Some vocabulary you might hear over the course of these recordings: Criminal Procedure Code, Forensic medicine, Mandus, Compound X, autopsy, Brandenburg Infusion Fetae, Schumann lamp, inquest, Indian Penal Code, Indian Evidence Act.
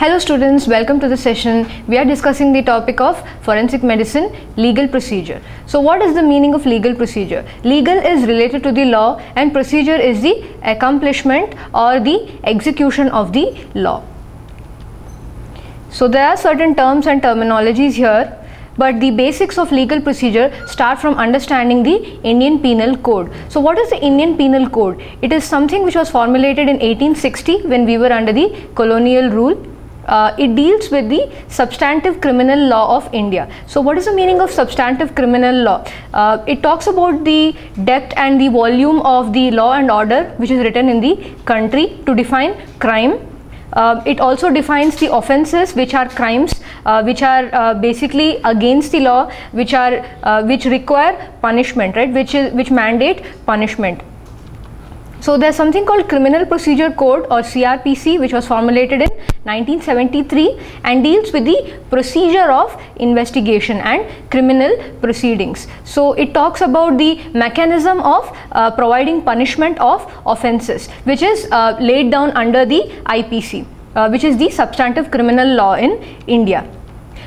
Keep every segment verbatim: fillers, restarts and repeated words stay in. Hello students, welcome to the session. We are discussing the topic of forensic medicine, legal procedure. So what is the meaning of legal procedure? Legal is related to the law and procedure is the accomplishment or the execution of the law. So there are certain terms and terminologies here, but the basics of legal procedure start from understanding the Indian Penal Code. So what is the Indian Penal Code? It is something which was formulated in eighteen sixty when we were under the colonial rule. Uh, it deals with the substantive criminal law of India. So what is the meaning of substantive criminal law? Uh, it talks about the depth and the volume of the law and order which is written in the country to define crime. Uh, it also defines the offenses which are crimes, uh, which are uh, basically against the law, which are uh, which require punishment, right? Which is which mandate punishment. So there's something called Criminal Procedure Code or C R P C which was formulated in nineteen seventy-three and deals with the procedure of investigation and criminal proceedings. So it talks about the mechanism of uh, providing punishment of offences, which is uh, laid down under the I P C, uh, which is the substantive criminal law in India.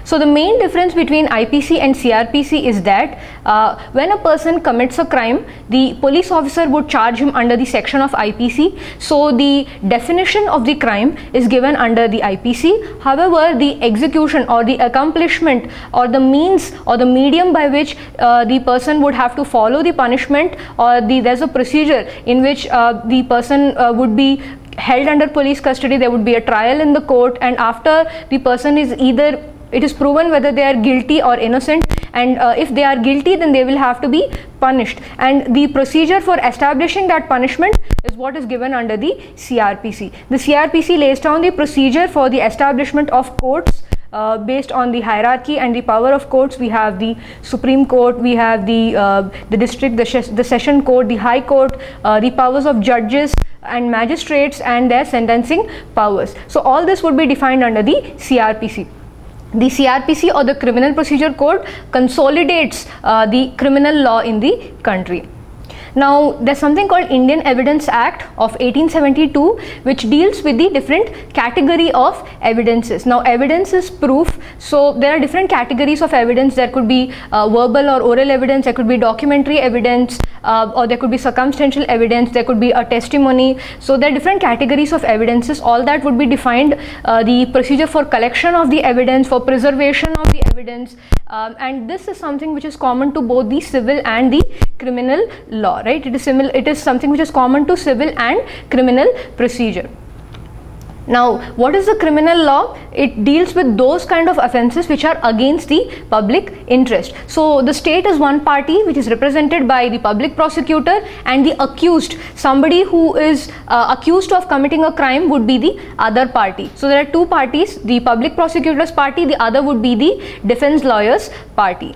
So the main difference between I P C and C R P C is that uh, when a person commits a crime, the police officer would charge him under the section of I P C. So the definition of the crime is given under the I P C. However, the execution or the accomplishment or the means or the medium by which uh, the person would have to follow the punishment, or the there's a procedure in which uh, the person uh, would be held under police custody. There would be a trial in the court, and after the person is either it is proven whether they are guilty or innocent, and uh, if they are guilty then they will have to be punished, and the procedure for establishing that punishment is what is given under the C R P C. The C R P C lays down the procedure for the establishment of courts uh, based on the hierarchy and the power of courts. We have the Supreme Court, we have the, uh, the district, the, the session court, the high court, uh, the powers of judges and magistrates and their sentencing powers. So all this would be defined under the C R P C. The C R P C or the Criminal Procedure Code consolidates uh, the criminal law in the country. Now there's something called Indian Evidence Act of eighteen seventy-two which deals with the different category of evidences. Now evidence is proof, so there are different categories of evidence. There could be uh, verbal or oral evidence, there could be documentary evidence, uh, or there could be circumstantial evidence, there could be a testimony. So there are different categories of evidences. All that would be defined, uh, the procedure for collection of the evidence, for preservation of the evidence, um, and this is something which is common to both the civil and the criminal law, right? It is similar, it is something which is common to civil and criminal procedure. Now what is the criminal law? It deals with those kind of offenses which are against the public interest. So the state is one party which is represented by the public prosecutor, and the accused, somebody who is uh, accused of committing a crime, would be the other party. So there are two parties, the public prosecutor's party, the other would be the defense lawyer's party.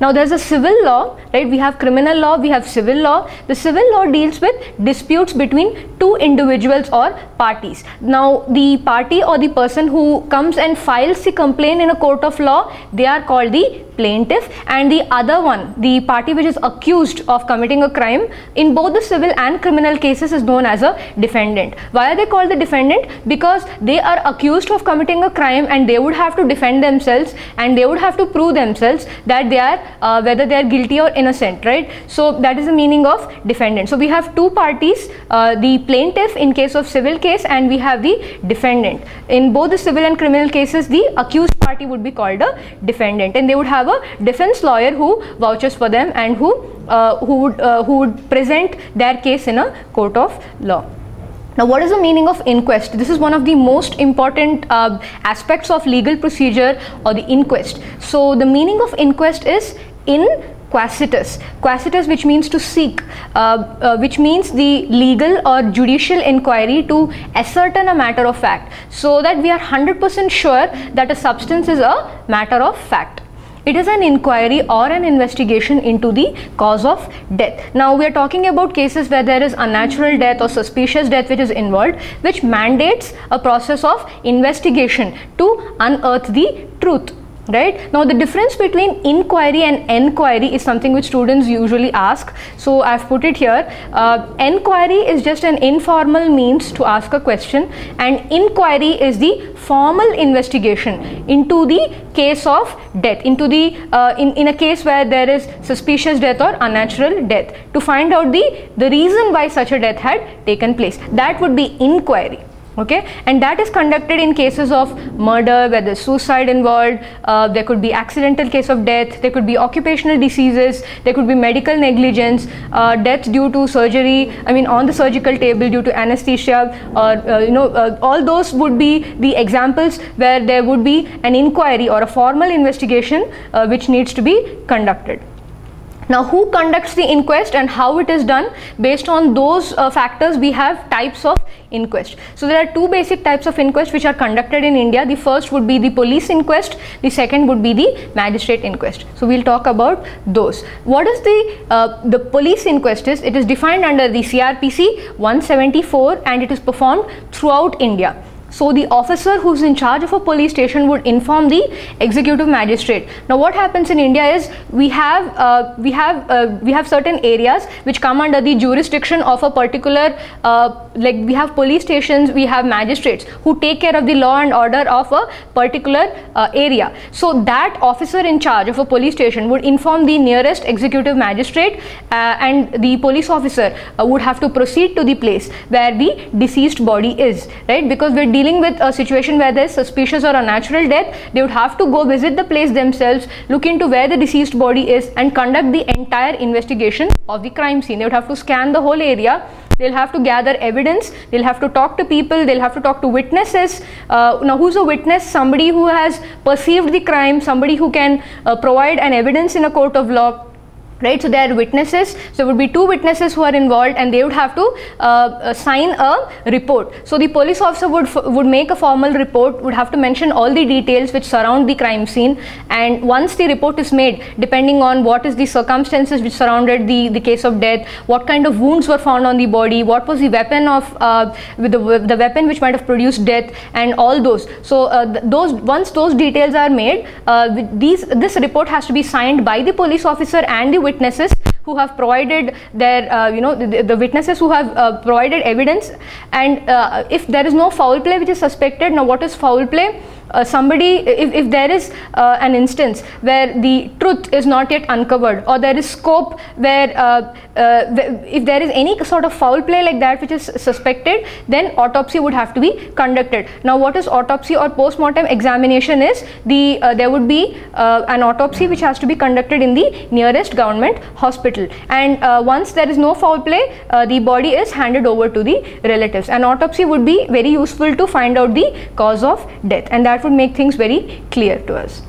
Now there's a civil law, right? We have criminal law, we have civil law. The civil law deals with disputes between two individuals or parties. Now the party or the person who comes and files the complaint in a court of law, they are called the plaintiff, and the other one, the party which is accused of committing a crime in both the civil and criminal cases, is known as a defendant. Why are they called the defendant? Because they are accused of committing a crime and they would have to defend themselves, and they would have to prove themselves that they are Uh, whether they are guilty or innocent, right? So that is the meaning of defendant. So we have two parties, uh, the plaintiff in case of civil case, and we have the defendant. In both the civil and criminal cases, the accused party would be called a defendant, and they would have a defense lawyer who vouches for them and who uh, who would uh, who would present their case in a court of law. Now what is the meaning of inquest? This is one of the most important uh, aspects of legal procedure, or the inquest. So the meaning of inquest is in quaesitas, quaesitas which means to seek, uh, uh, which means the legal or judicial inquiry to ascertain a matter of fact, so that we are one hundred percent sure that a substance is a matter of fact. It is an inquiry or an investigation into the cause of death. Now we are talking about cases where there is unnatural death or suspicious death which is involved, which mandates a process of investigation to unearth the truth. Right? Now the difference between inquiry and enquiry is something which students usually ask. So I've put it here. Uh, enquiry is just an informal means to ask a question, and inquiry is the formal investigation into the case of death, into the uh, in, in a case where there is suspicious death or unnatural death, to find out the, the reason why such a death had taken place. That would be inquiry. Okay, and that is conducted in cases of murder where there is suicide involved, uh, there could be accidental case of death, there could be occupational diseases, there could be medical negligence, uh, death due to surgery, I mean on the surgical table due to anesthesia, or uh, you know uh, all those would be the examples where there would be an inquiry or a formal investigation uh, which needs to be conducted. Now, who conducts the inquest and how it is done? Based on those uh, factors, we have types of inquest. So there are two basic types of inquest which are conducted in India. The first would be the police inquest, the second would be the magistrate inquest. So we'll talk about those. What is the uh, the police inquest is? It is defined under the C R P C one seventy-four and it is performed throughout India. So the officer who's in charge of a police station would inform the executive magistrate. Now what happens in India is we have uh, we have uh, we have certain areas which come under the jurisdiction of a particular uh, like we have police stations, we have magistrates who take care of the law and order of a particular uh, area. So that officer in charge of a police station would inform the nearest executive magistrate uh, and the police officer uh, would have to proceed to the place where the deceased body is, right? Because we're dealing with a situation where there is suspicious or unnatural death, they would have to go visit the place themselves, look into where the deceased body is and conduct the entire investigation of the crime scene. They would have to scan the whole area, they'll have to gather evidence, they'll have to talk to people, they'll have to talk to witnesses. Uh, now who's a witness? Somebody who has perceived the crime, somebody who can uh, provide an evidence in a court of law. Right, so there are witnesses, so there would be two witnesses who are involved and they would have to uh, sign a report. So the police officer would f would make a formal report, would have to mention all the details which surround the crime scene, and once the report is made, depending on what is the circumstances which surrounded the, the case of death, what kind of wounds were found on the body, what was the weapon of uh, with the, the weapon which might have produced death and all those. So uh, th those once those details are made, uh, these this report has to be signed by the police officer and the witness witnesses who have provided their uh, you know the, the witnesses who have uh, provided evidence. And uh, if there is no foul play which is suspected, now what is foul play? Uh, somebody, if, if there is uh, an instance where the truth is not yet uncovered, or there is scope where uh, uh, if there is any sort of foul play like that which is suspected, then autopsy would have to be conducted. Now what is autopsy or post-mortem examination is the uh, there would be uh, an autopsy which has to be conducted in the nearest government hospital, and uh, once there is no foul play, uh, the body is handed over to the relatives. An autopsy would be very useful to find out the cause of death, and that would make things very clear to us.